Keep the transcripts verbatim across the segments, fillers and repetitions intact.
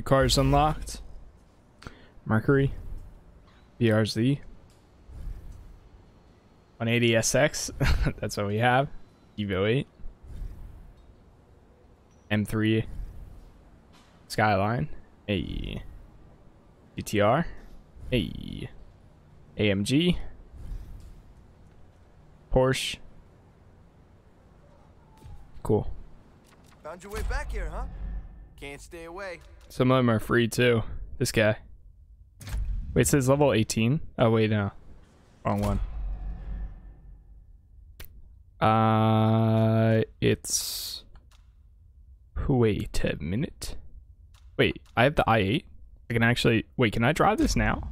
New cars unlocked. Mercury. B R Z. one eighty S X. That's what we have. Evo eight. M three. Skyline. Hey. G T R. Hey. A M G. Porsche. Cool. Found your way back here, huh? Can't stay away. Some of them are free too. This guy. Wait, it says level eighteen. Oh wait, no, wrong one. Uh, it's. Wait a minute. Wait, I have the i eight. I can actually. Wait, can I drive this now?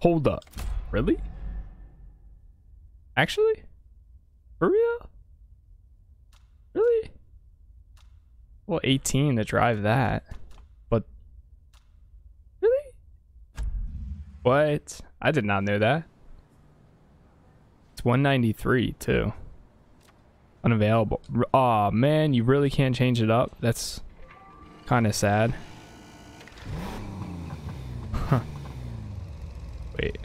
Hold up. Really? Actually? For real? Really? Well, eighteen to drive that. But really? What? I did not know that. It's one ninety-three too. Unavailable. Aw, oh, man, you really can't change it up. That's kind of sad. Huh. Wait.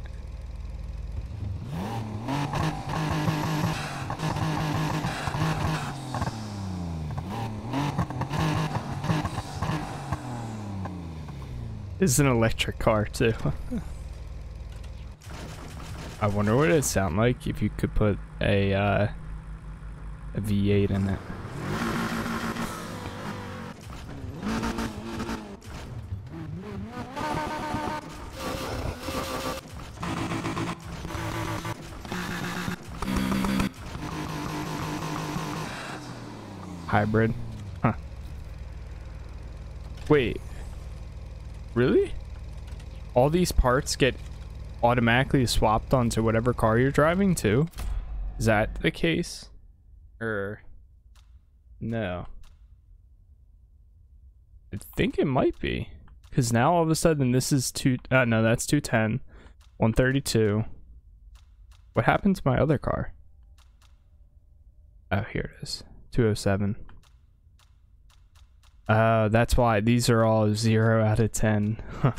This is an electric car too. I wonder what it'd sound like if you could put a uh, a V eight in it. Hybrid, huh? Wait. Really? All these parts get automatically swapped onto whatever car you're driving to? Is that the case? Or no. I think it might be. Because now all of a sudden this is two... Uh, no, that's two ten. one thirty-two. What happened to my other car? Oh, here it is. two oh seven. Uh, that's why these are all zero out of ten. Huh.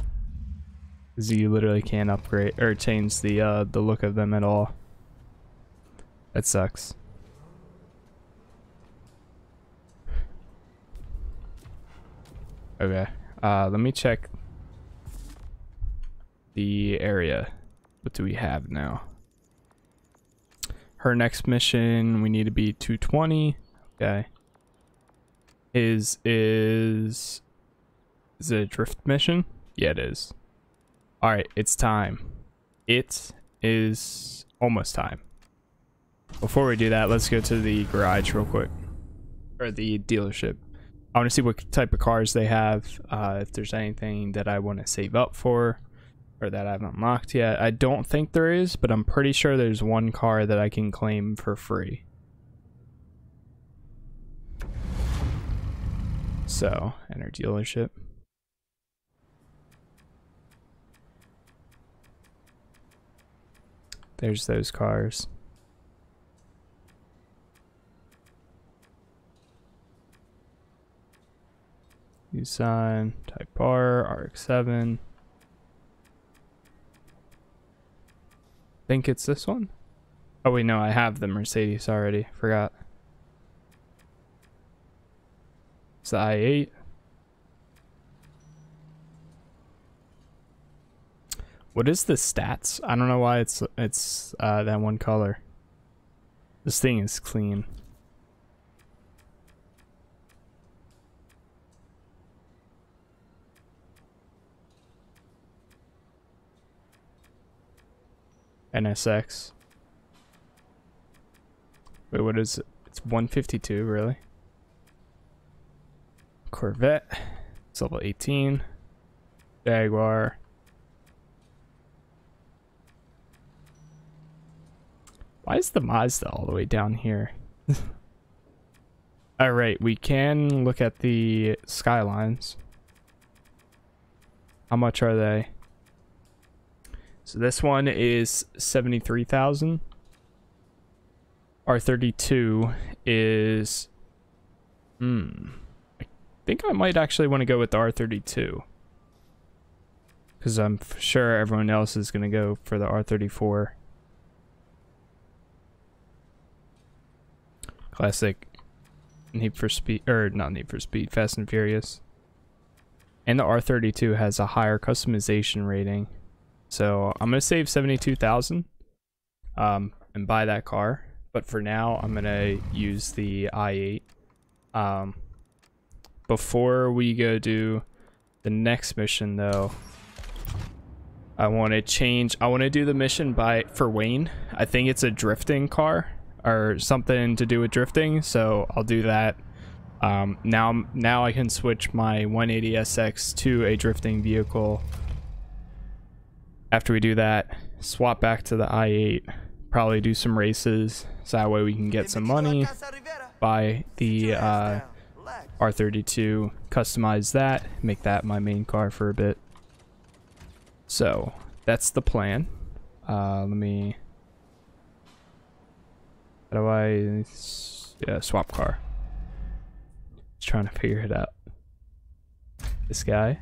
Cause you literally can't upgrade or change the uh, the look of them at all. That sucks. Okay. Uh, let me check the area. What do we have now? Her next mission, we need to be two twenty. Okay. Is is is it a drift mission? Yeah, it is. All right, it's time. It is almost time. Before we do that, let's go to the garage real quick, or the dealership. I want to see what type of cars they have. Uh, if there's anything that I want to save up for, or that I haven't unlocked yet. I don't think there is, but I'm pretty sure there's one car that I can claim for free. So, enter dealership. There's those cars. Nissan, Type R, R X seven. I think it's this one. Oh wait, no, I have the Mercedes already. Forgot. The i eight. What is the stats? I don't know why it's it's uh, that one color. This thing is clean. N S X. Wait, what is it? It's one fifty-two, really? Corvette, it's level eighteen. Jaguar. Why is the Mazda all the way down here? All right, we can look at the Skylines. How much are they? So this one is seventy-three thousand. R thirty-two is, hmm. think I might actually want to go with the R thirty-two. Because I'm sure everyone else is going to go for the R thirty-four. Classic Need for Speed, or not Need for Speed, Fast and Furious. And the R thirty-two has a higher customization rating. So I'm going to save seventy-two thousand dollars um, and buy that car. But for now, I'm going to use the i eight. Um, before we go do the next mission, though, I want to change. I want to do the mission by for Wayne. I think it's a drifting car or something to do with drifting, so I'll do that. Um, now, now I can switch my one eighty S X to a drifting vehicle. After we do that, swap back to the i eight. Probably do some races, so that way we can get some money. Buy the uh, R thirty-two, customize that, make that my main car for a bit. So that's the plan. Uh, let me. How do I yeah, swap car? Just trying to figure it out. This guy.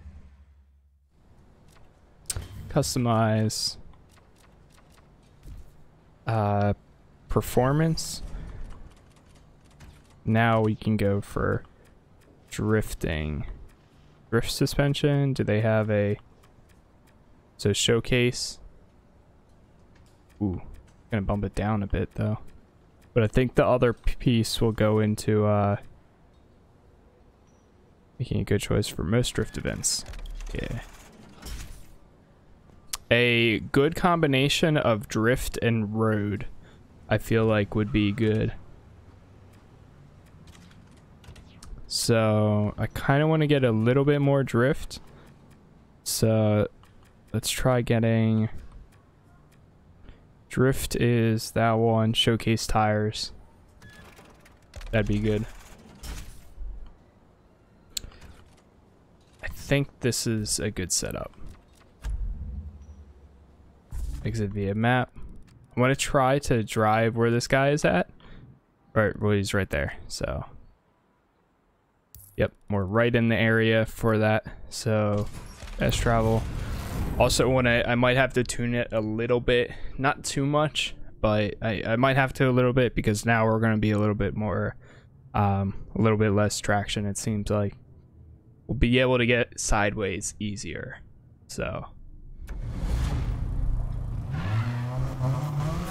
Customize. Uh, performance. Now we can go for drifting. Drift suspension. Do they have a? So showcase. Ooh, gonna bump it down a bit though. But I think the other piece will go into uh, making a good choice for most drift events. Yeah. A good combination of drift and road, I feel like would be good. So I kind of want to get a little bit more drift. So let's try getting drift is that one, showcase tires. That'd be good. I think this is a good setup. Exit via map. I want to try to drive where this guy is at. Right, well, he's right there. So, yep, we're right in the area for that. So, fast travel. Also, when I, I might have to tune it a little bit, not too much, but I, I might have to a little bit because now we're going to be a little bit more, um, a little bit less traction, it seems like. We'll be able to get sideways easier. So,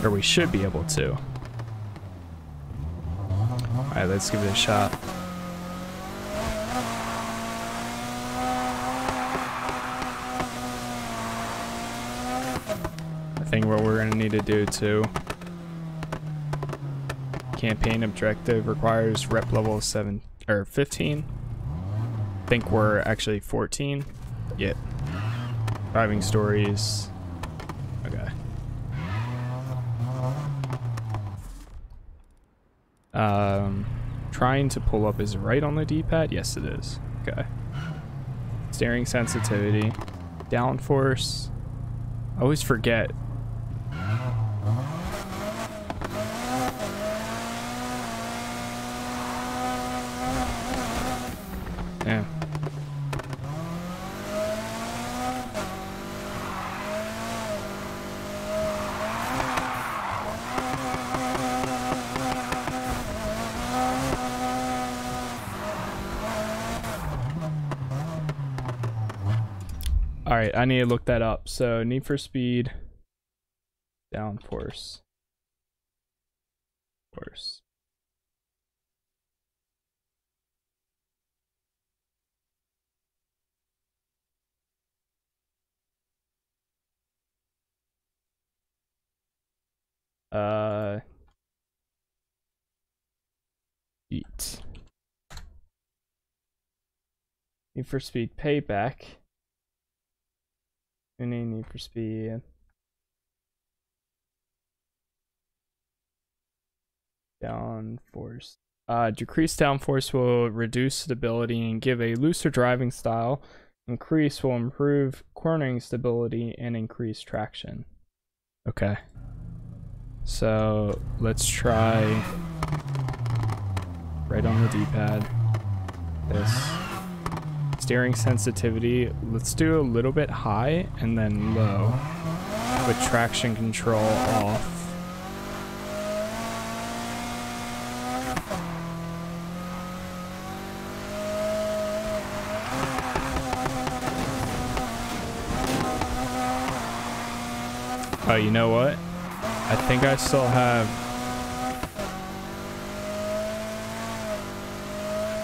or we should be able to. All right, let's give it a shot. What we're going to need to do too. Campaign objective requires rep level seven or fifteen. I think we're actually fourteen. Yep. Driving stories. Okay. Um, trying to pull up is right on the D-pad. Yes, it is. Okay. Steering sensitivity. Downforce. I always forget. Yeah. All right, I need to look that up. So Need for Speed, downforce, force. Uh, eat. Need for Speed Payback. Any Need for Speed. Downforce. Uh, decreased downforce will reduce stability and give a looser driving style. Increase will improve cornering stability and increase traction. Okay. So let's try right on the D-pad. This. Steering sensitivity, let's do a little bit high and then low with traction control off. Oh, you know what? I think I still have...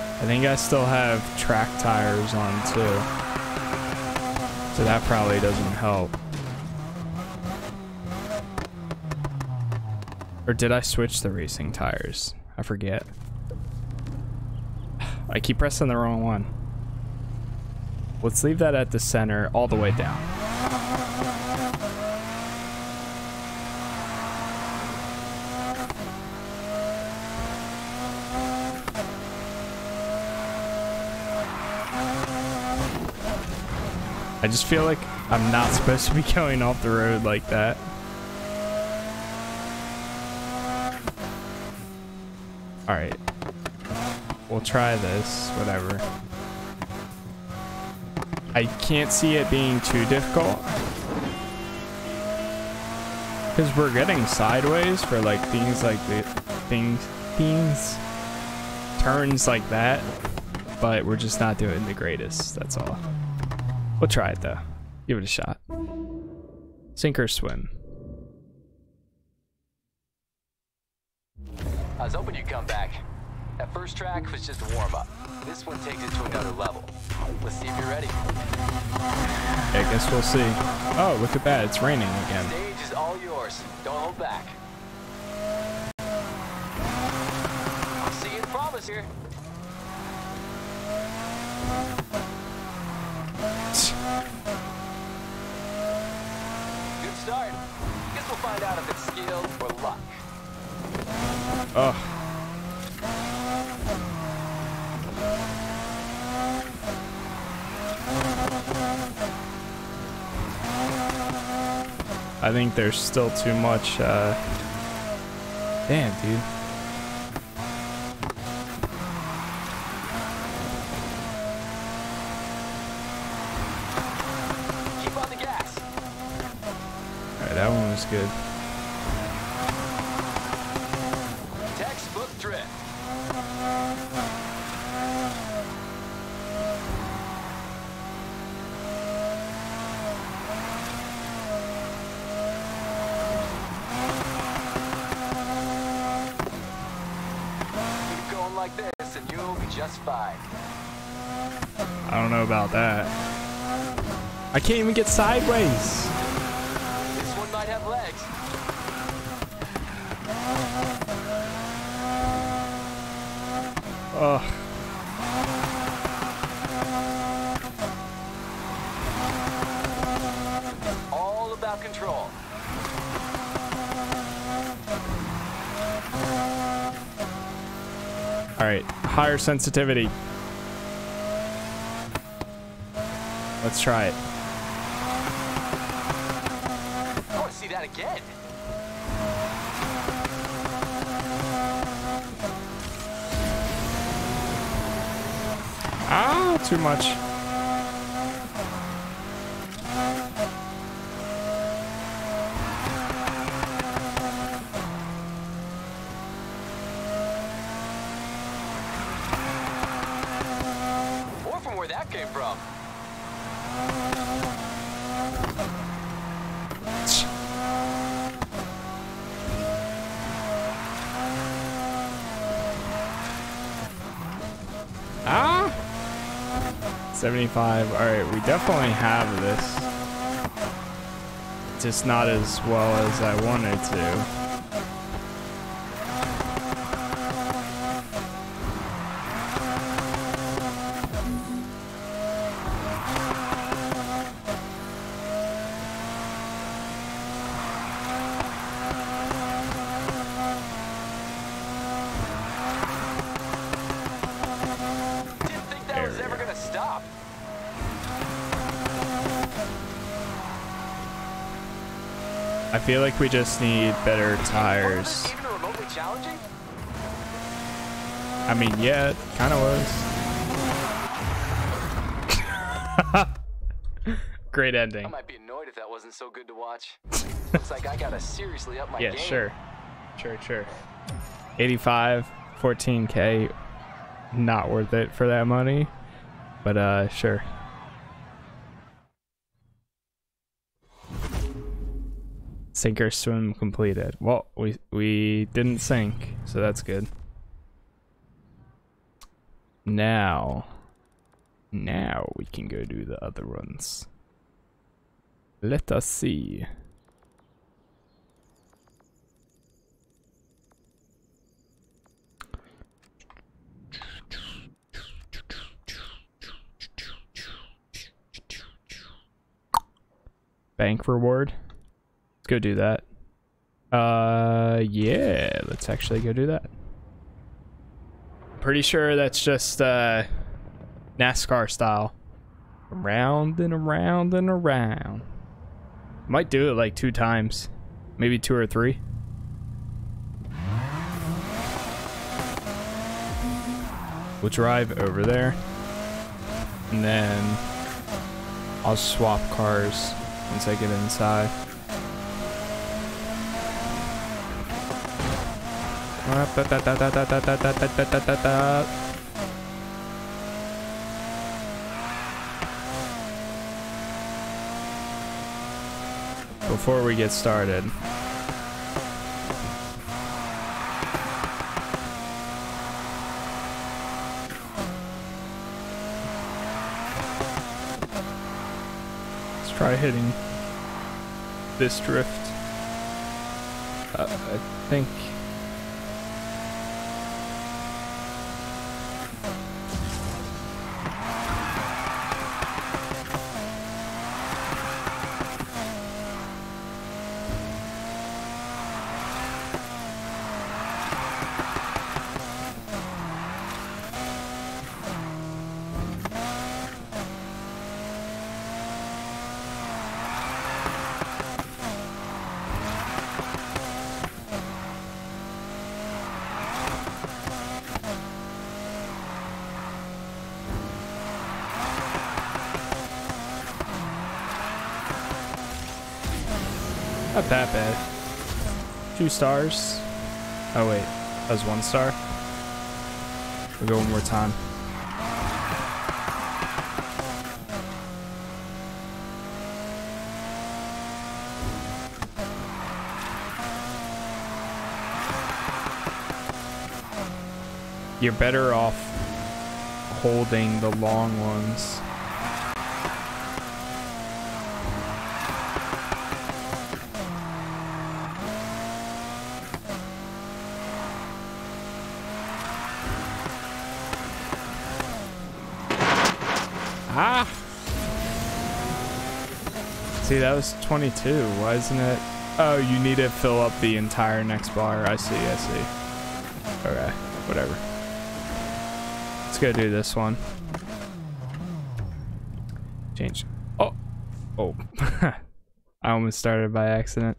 I think I still have track tires on too. So that probably doesn't help. Or did I switch the racing tires? I forget. I keep pressing the wrong one. Let's leave that at the center all the way down. I just feel like I'm not supposed to be going off the road like that. Alright. We'll try this, whatever. I can't see it being too difficult. Because we're getting sideways for like things like the things, things, turns like that. But we're just not doing the greatest, that's all. We'll try it though. Give it a shot. Sink or swim. I was hoping you'd come back. That first track was just a warm-up. This one takes it to another level. Let's see if you're ready. I guess we'll see. Oh, look at that. It's raining again. The stage is all yours. Don't hold back. I'll see you, promise here. Start. Guess we'll find out if it's skill or luck. Oh. I think there's still too much. Uh... Damn, dude. That one was good. Textbook drift. Keep going like this, and you'll be just fine. I don't know about that. I can't even get sideways. Have legs. Oh. It's all about control. All right, higher sensitivity. Let's try it. Again. Ah, too much. More from where that came from. seventy-five. All right, we definitely have this. Just not as well as I wanted to. Didn't think that was ever gonna stop. I feel like we just need better tires. Even remotely challenging? I mean, yeah, it kind of was. Great ending. I might be annoyed if that wasn't so good to watch. Looks like I gotta seriously up my yeah, game. Yeah, sure. Sure, sure. eighty-five, fourteen K, not worth it for that money. But uh sure. Sink or swim completed. Well, we we didn't sink, so that's good. Now now we can go do the other ones. Let us see. Bank reward. Let's go do that. Uh, yeah, let's actually go do that. Pretty sure that's just uh, NASCAR style. Around and around and around. Might do it like two times, maybe two or three. We'll drive over there, and then I'll swap cars once I get inside. Before we get started, let's try hitting this drift. Uh, I think not that bad. Two stars. Oh wait, that was one star. We'll go one more time. You're better off holding the long ones. Ah! See, that was twenty-two. Why isn't it? Oh, you need to fill up the entire next bar. I see, I see. Okay, whatever. Let's go do this one. Change. Oh! Oh. I almost started by accident.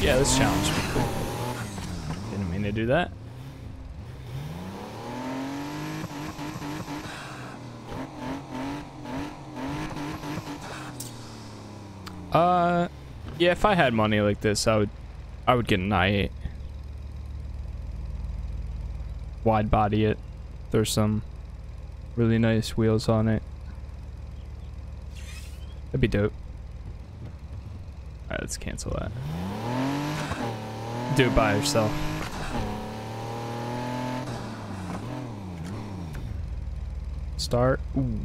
Yeah, this challenge would be cool. Didn't mean to do that. Uh, yeah, if I had money like this, I would, I would get an i eight. Wide body it. There's some really nice wheels on it. That'd be dope. Alright, let's cancel that. Do it by yourself. Start. Ooh,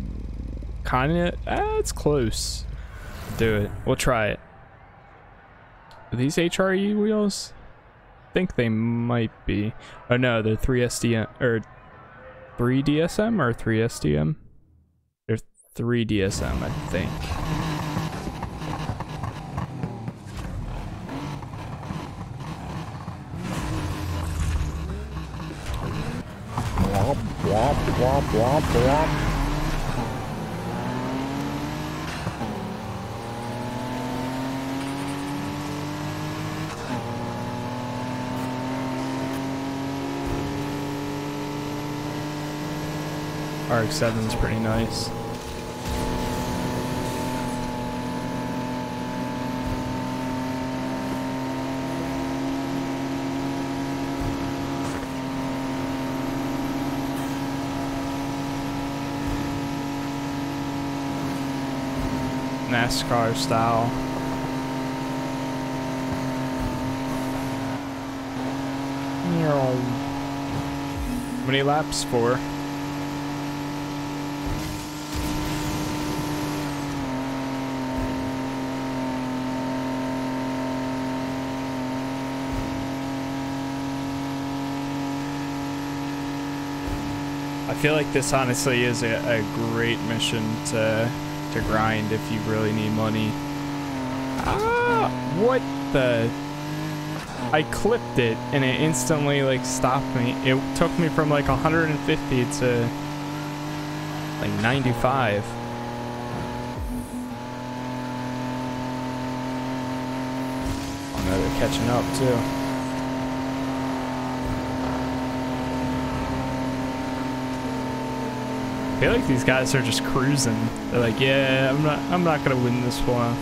kinda, ah, it's close. Do it. We'll try it. Are these H R E wheels? I think they might be. Oh no, they're three S D M or three D S M or three S D M. They're three D S M, I think. Blop, blop, blop, blop, blop. R X seven is pretty nice. NASCAR style. How many laps? Four. I feel like this honestly is a, a great mission to to grind if you really need money. Ah, what the? I clipped it and it instantly like stopped me. It took me from like one hundred fifty to like ninety-five. Oh no, they're catching up too. I feel like these guys are just cruising. They're like, yeah, I'm not I'm not gonna win this one.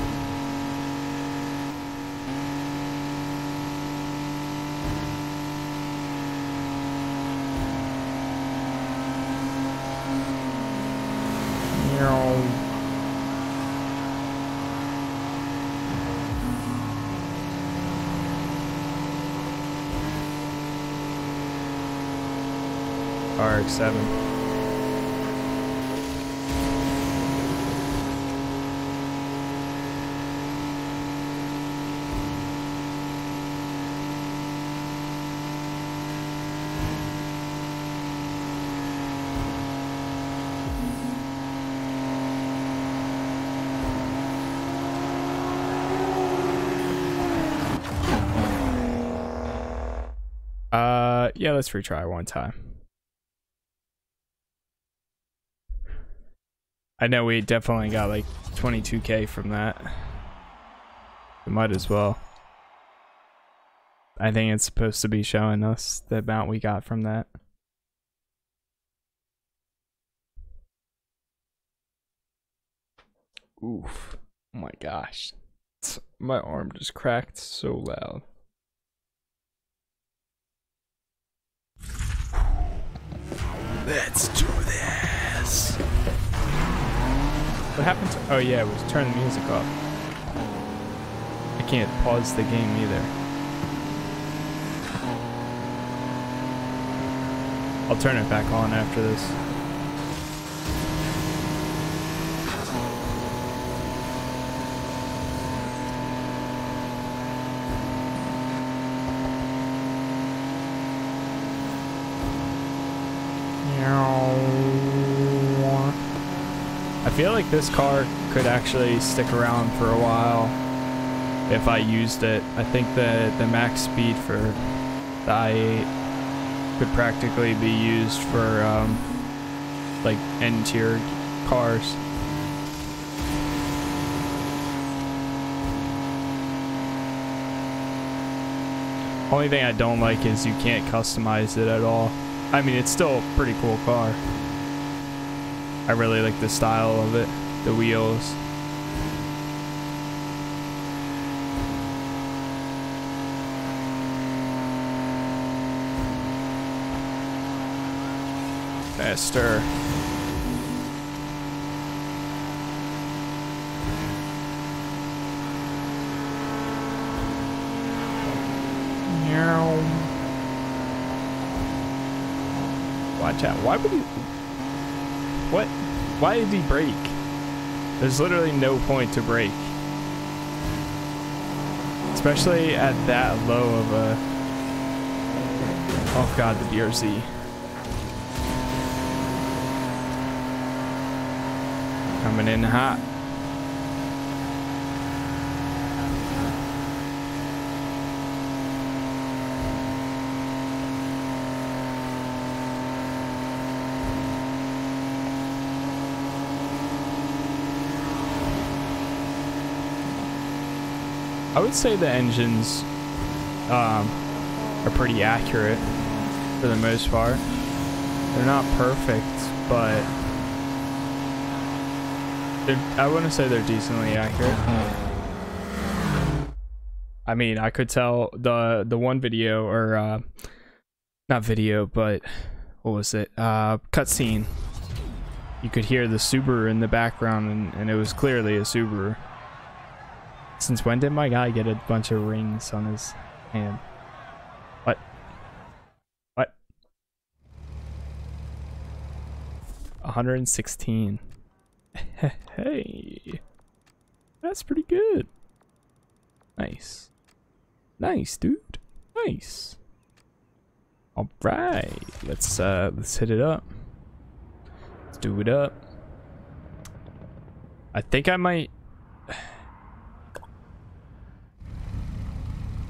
R X seven. Yeah, let's retry one time. I know we definitely got like twenty-two K from that. We might as well. I think it's supposed to be showing us the amount we got from that. Oof. Oh my gosh. My arm just cracked so loud. Let's do this. What happened to... Oh yeah, we'll turn the music off. I can't pause the game either. I'll turn it back on after this. I feel like this car could actually stick around for a while if I used it. I think the, the max speed for the i eight could practically be used for um, like end-tier cars. Only thing I don't like is you can't customize it at all. I mean, it's still a pretty cool car. I really like the style of it, the wheels. Faster. Watch out, why would you... What? Why did he brake? There's literally no point to brake. Especially at that low of a... Oh god, the B R Z. Coming in hot. I would say the engines um, are pretty accurate for the most part. They're not perfect, but I wouldn't say they're decently accurate. I mean, I could tell the the one video, or uh, not video, but what was it? Uh, cutscene. You could hear the Subaru in the background, and, and it was clearly a Subaru. Since when did my guy get a bunch of rings on his hand? What? What? one hundred sixteen. Hey, that's pretty good. Nice. Nice, dude. Nice. All right, let's uh, let's hit it up. Let's do it up. I think I might. I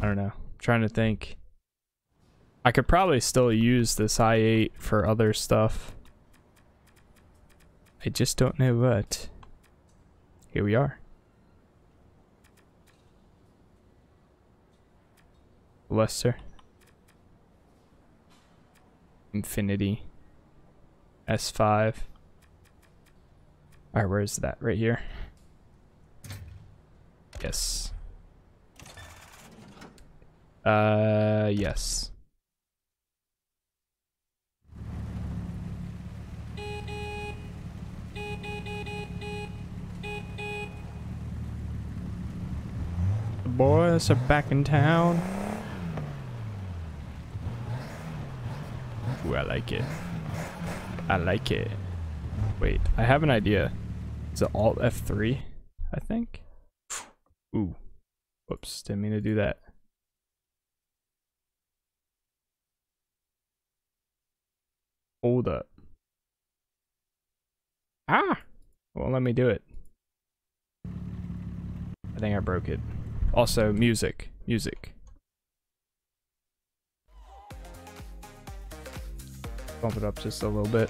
don't know. I'm trying to think. I could probably still use this i eight for other stuff. I just don't know what. Here we are. Lester. Infinity. S five. Alright, where is that? Right here. Yes. Uh, yes. The boys are back in town. Ooh, I like it. I like it. Wait, I have an idea. Is it Alt F three? I think. Ooh. Whoops, didn't mean to do that. Hold up. Ah! Well, let me do it. I think I broke it. Also, music. Music. Bump it up just a little bit.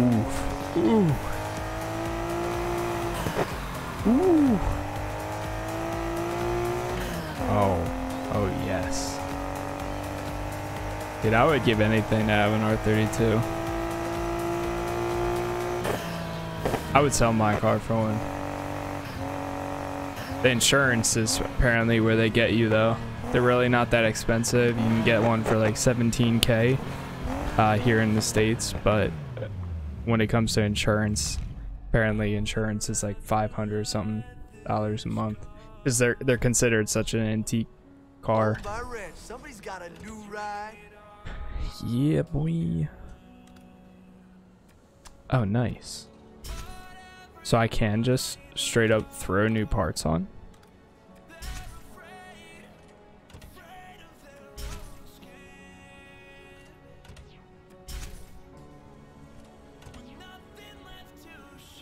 Ooh. Ooh. Ooh. Oh, oh yes. Dude, I would give anything to have an R thirty-two. I would sell my car for one. The insurance is apparently where they get you, though. They're really not that expensive. You can get one for like seventeen K uh, here in the States, but when it comes to insurance, apparently insurance is like five hundred something dollars a month. Because they're, they're considered such an antique car. Somebody's got a new ride. Yeah, boy. Oh, nice. So I can just straight up throw new parts on?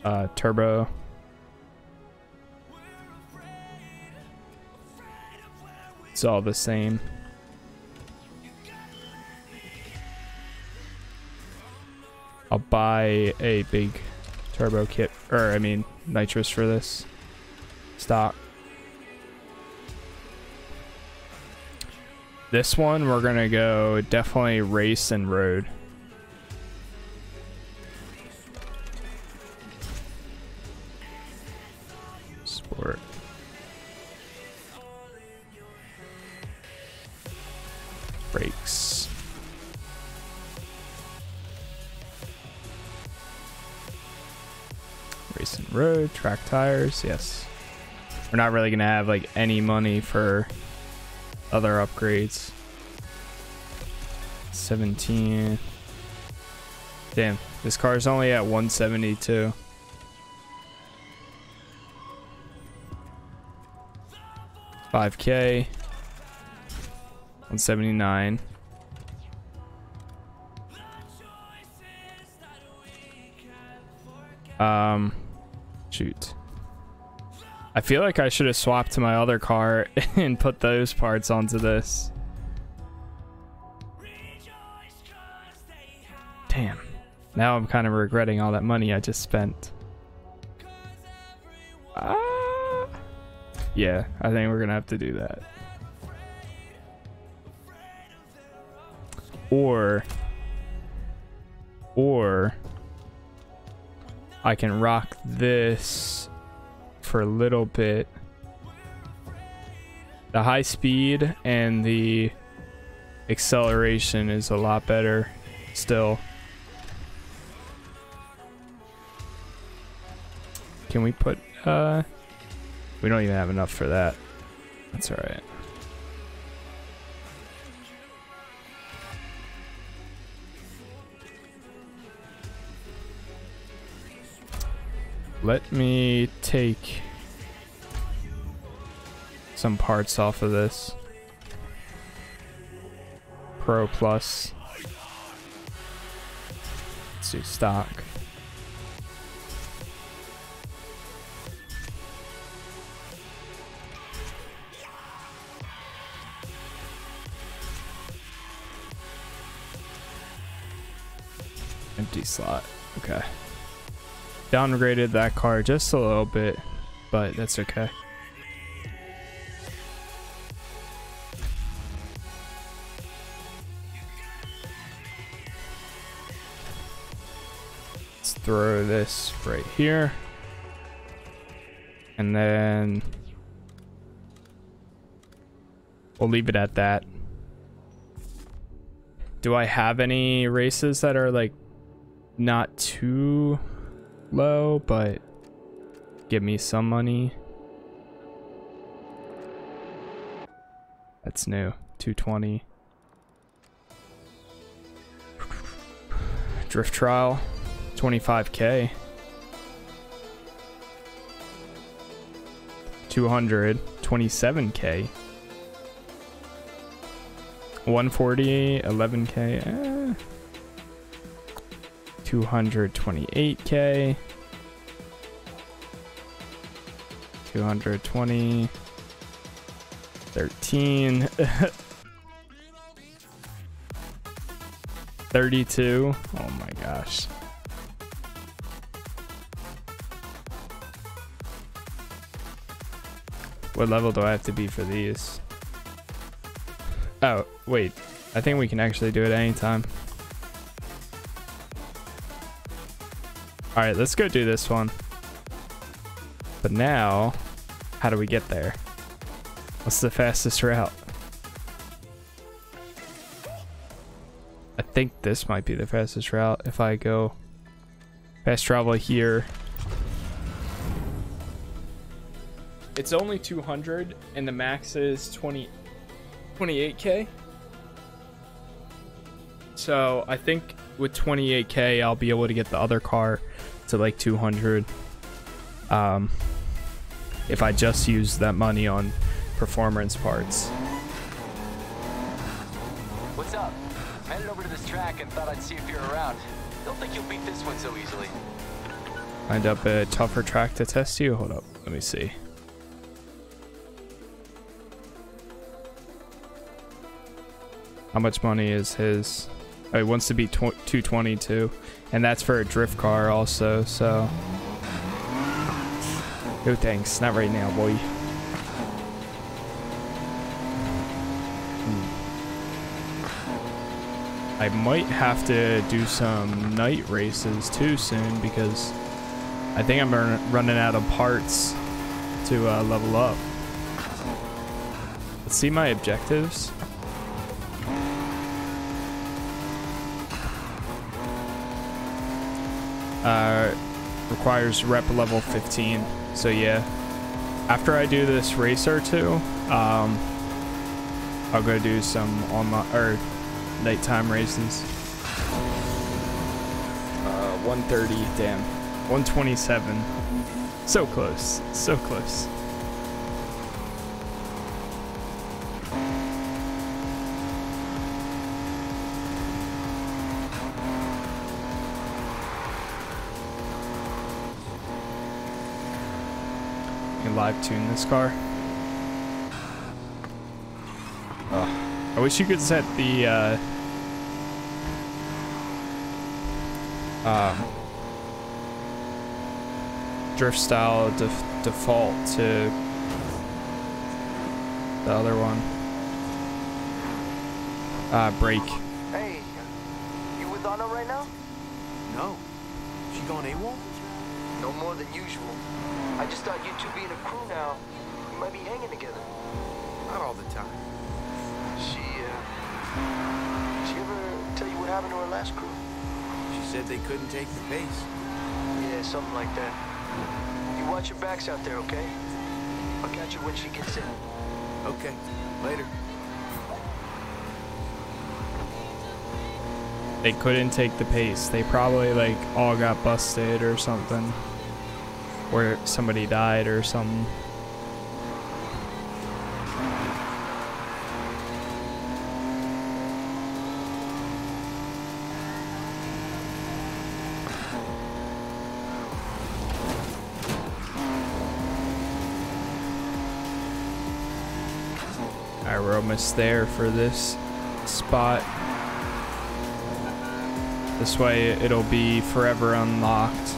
Uh, turbo. It's all the same. I'll buy a big turbo kit, or I mean nitrous for this stock. This one we're gonna go definitely race and road. Sport. Brakes. Race and road, track tires, yes. We're not really gonna have like any money for other upgrades. seventeen. Damn, this car is only at one seventy-two. five K. one seventy-nine. Um, shoot. I feel like I should have swapped to my other car and put those parts onto this. Damn. Now I'm kind of regretting all that money I just spent. Ah. Yeah, I think we're gonna have to do that. or or I can rock this for a little bit. The high speed and the acceleration is a lot better still. Can we put uh we don't even have enough for that. That's all right. Let me take some parts off of this. Pro Plus. Let's do stock. Empty slot. Okay. Downgraded that car just a little bit, but that's okay. Let's throw this right here. And then we'll leave it at that. Do I have any races that are like not too low, but give me some money? That's new. two twenty. Drift trial, twenty-five K. two hundred, twenty-seven K. one forty, eleven K. Eh. two hundred twenty-eight K, two hundred twenty, thirteen, thirty-two, oh my gosh, what level do I have to be for these? Oh wait, I think we can actually do it anytime. All right, let's go do this one. But now, how do we get there? What's the fastest route? I think this might be the fastest route if I go fast travel here. It's only two hundred and the max is twenty, twenty-eight K. So I think with twenty-eight K, I'll be able to get the other car to like two hundred. Um, if I just use that money on performance parts. What's up? I headed over to this track and thought I'd see if you're around. Don't think you'll beat this one so easily. Find up a tougher track to test you. Hold up, let me see. How much money is his? Oh, he wants to be two twenty-two, and that's for a drift car also, so... No thanks, not right now, boy. Hmm. I might have to do some night races too soon, because I think I'm running out of parts to uh, level up. Let's see my objectives. Uh, requires rep level fifteen, so yeah, after I do this race or two, um, I'll go do some online or nighttime races. uh, one thirty, damn, one twenty-seven, so close, so close. Live tune this car. Oh, I wish you could set the uh, uh, drift style def default to the other one. Uh, brake. Hey, going AWOL? No more than usual. I just thought you two being a crew now, you might be hanging together. Not all the time. She, uh... she ever tell you what happened to her last crew? She said they couldn't take the pace. Yeah, something like that. You watch your backs out there, okay? I'll catch her when she gets in. Okay. Later. They couldn't take the pace. They probably like all got busted or something. Or somebody died or something. Alright, we're almost there for this spot. This way it'll be forever unlocked.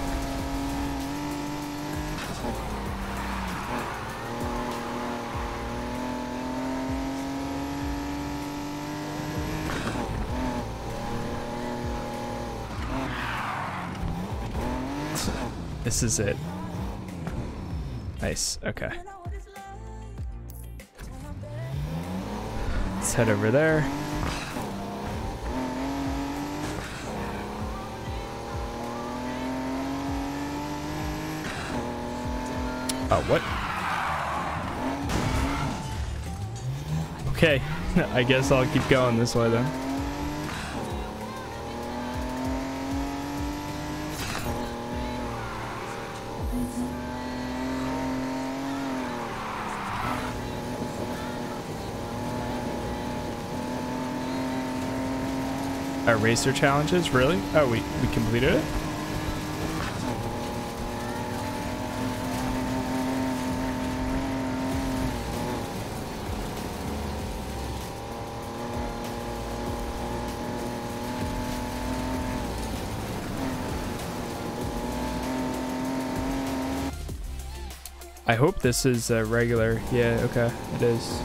This is it. Nice, okay. Let's head over there. Oh, what? Okay, I guess I'll keep going this way then. Our racer challenges, really? Oh, we, we completed it? I hope this is uh, regular. Yeah, okay, it is.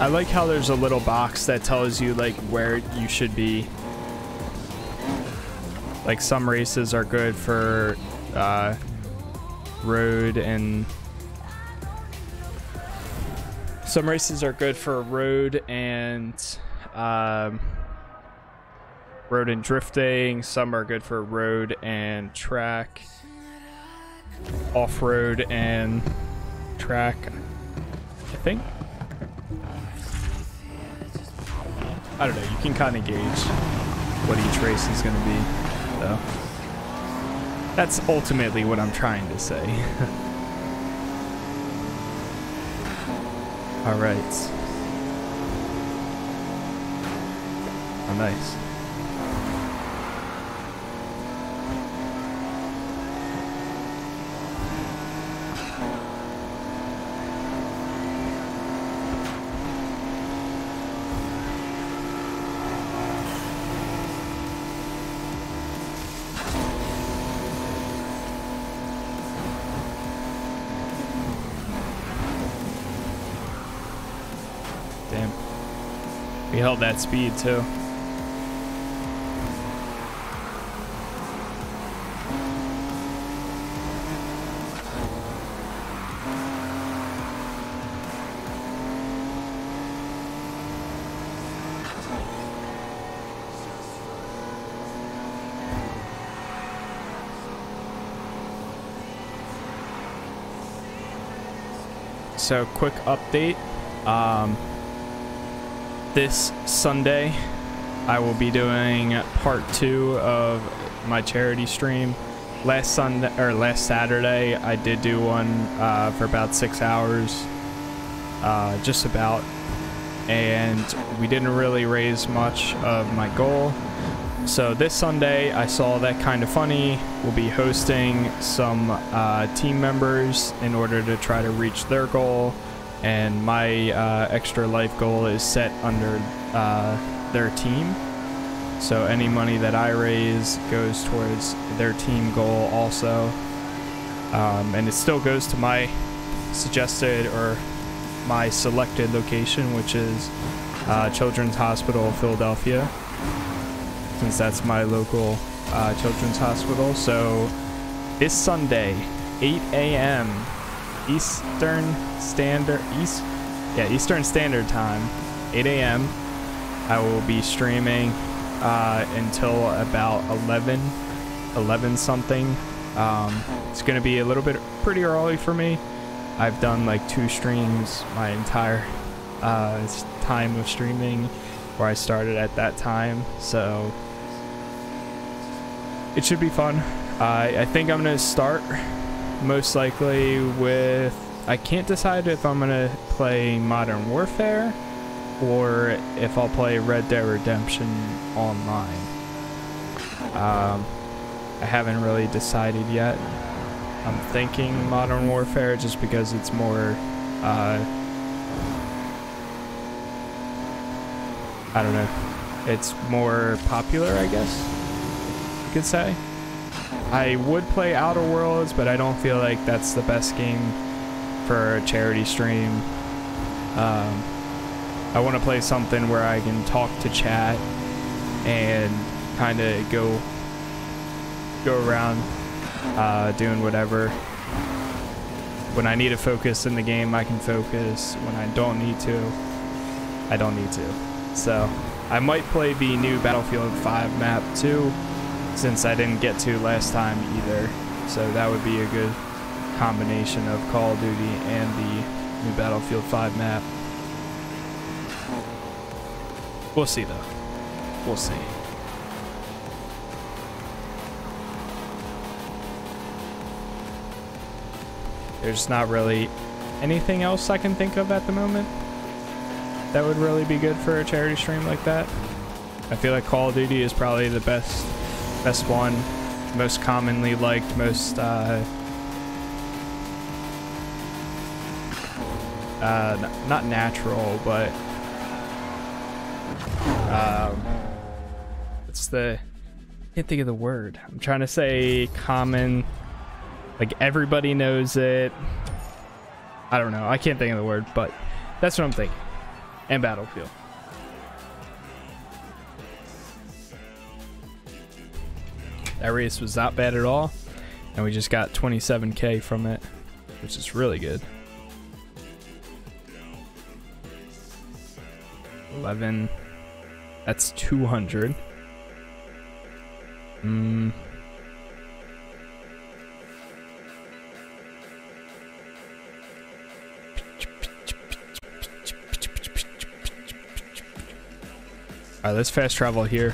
I like how there's a little box that tells you like where you should be. Like some races are good for uh, road and some races are good for road and um, road and drifting. Some are good for road and track, off-road and track, I think. I don't know, you can kind of gauge what each race is going to be, though. That's ultimately what I'm trying to say. All right. Oh, nice. Held that speed too. So quick update. Um, This Sunday, I will be doing part two of my charity stream. Last Sunday or last Saturday, I did do one uh, for about six hours, uh, just about, and we didn't really raise much of my goal. So this Sunday, I saw that kind of funny. We'll be hosting some uh, team members in order to try to reach their goal. And my uh, extra life goal is set under uh, their team. So any money that I raise goes towards their team goal also. Um, and it still goes to my suggested or my selected location, which is uh, Children's Hospital Philadelphia, since that's my local uh, children's hospital. So this Sunday, eight A M Eastern Standard East, yeah, Eastern Standard Time, eight A M I will be streaming uh, until about eleven, eleven something. Um, it's gonna be a little bit pretty early for me. I've done like two streams my entire uh, time of streaming, where I started at that time, so it should be fun. Uh, I think I'm gonna start most likely with, I can't decide if I'm gonna play Modern Warfare or if I'll play Red Dead Redemption online. Um, I haven't really decided yet. I'm thinking Modern Warfare just because it's more, uh, I don't know, it's more popular, I guess you could say. I would play Outer Worlds, but I don't feel like that's the best game for a charity stream. Um, I want to play something where I can talk to chat and kind of go go around uh, doing whatever. When I need to focus in the game, I can focus. When I don't need to, I don't need to. So I might play the new Battlefield five map too, since I didn't get to last time either. So that would be a good combination of Call of Duty and the new Battlefield five map. We'll see though. We'll see. There's not really anything else I can think of at the moment that would really be good for a charity stream like that. I feel like Call of Duty is probably the best best one, most commonly liked, most uh, uh, not natural, but um, it's the, I can't think of the word. I'm trying to say common, like everybody knows it. I don't know, I can't think of the word, but that's what I'm thinking. And Battlefield. That race was not bad at all, and we just got twenty-seven K from it, which is really good. eleven, that's two hundred. Mm. All right, let's fast travel here.